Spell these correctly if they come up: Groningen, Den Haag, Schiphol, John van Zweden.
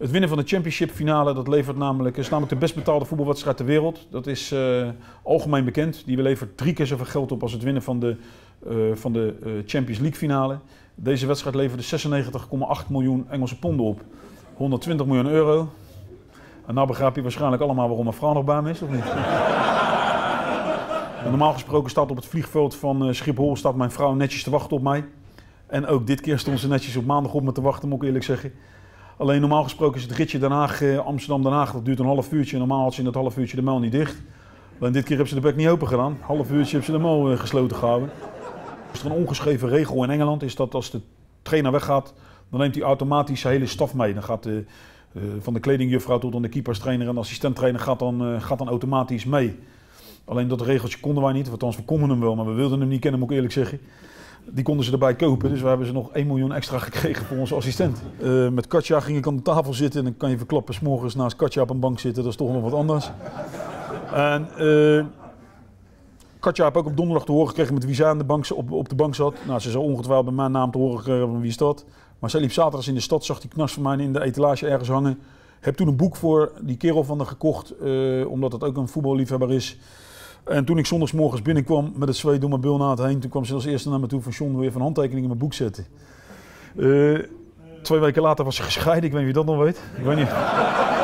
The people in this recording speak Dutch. Het winnen van de championship finale, dat levert namelijk, is namelijk de best betaalde voetbalwedstrijd ter wereld. Dat is algemeen bekend. Die levert 3 keer zoveel geld op als het winnen van de Champions League finale. Deze wedstrijd leverde 96,8 miljoen Engelse ponden op. 120 miljoen euro. En nou begrijp je waarschijnlijk allemaal waarom een vrouw nog bij me is, of niet? En normaal gesproken staat op het vliegveld van Schiphol staat mijn vrouw netjes te wachten op mij. En ook dit keer stond ze netjes op maandag op me te wachten, moet ik eerlijk zeggen. Alleen normaal gesproken is het ritje Den Haag, Amsterdam-Den Haag, dat duurt een half uurtje. Normaal had ze in dat half uurtje de muil niet dicht. Alleen dit keer hebben ze de bek niet open gedaan. Half uurtje hebben ze de muil gesloten gehouden. Is er een ongeschreven regel in Engeland, is dat als de trainer weggaat, dan neemt hij automatisch zijn hele staf mee. Dan gaat de, van de kledingjuffrouw tot aan de keeperstrainer en de assistenttrainer gaat dan automatisch mee. Alleen dat regeltje konden wij niet, althans we konden hem wel, maar we wilden hem niet kennen, moet ik eerlijk zeggen. Die konden ze erbij kopen, dus we hebben ze nog 1 miljoen extra gekregen voor onze assistent. Met Katja ging ik aan de tafel zitten en dan kan je verklappen, 's morgens naast Katja op een bank zitten, dat is toch nog wat anders. En, Katja heb ook op donderdag te horen gekregen met wie zij aan de bank, op de bank zat. Nou, ze zou ongetwijfeld bij mijn naam te horen gekregen van wie is dat. Maar zij liep zaterdags in de stad, zag die knas van mij in de etalage ergens hangen. Heb toen een boek voor die kerel van haar gekocht, omdat het ook een voetballiefhebber is. En toen ik zondagsmorgens binnenkwam met het zweet door mijn bilnaad heen, toen kwam ze als eerste naar me toe van John, wil je even een handtekening in mijn boek zetten. 2 weken later was ze gescheiden, ik weet niet wie dat nog weet. Ik weet niet.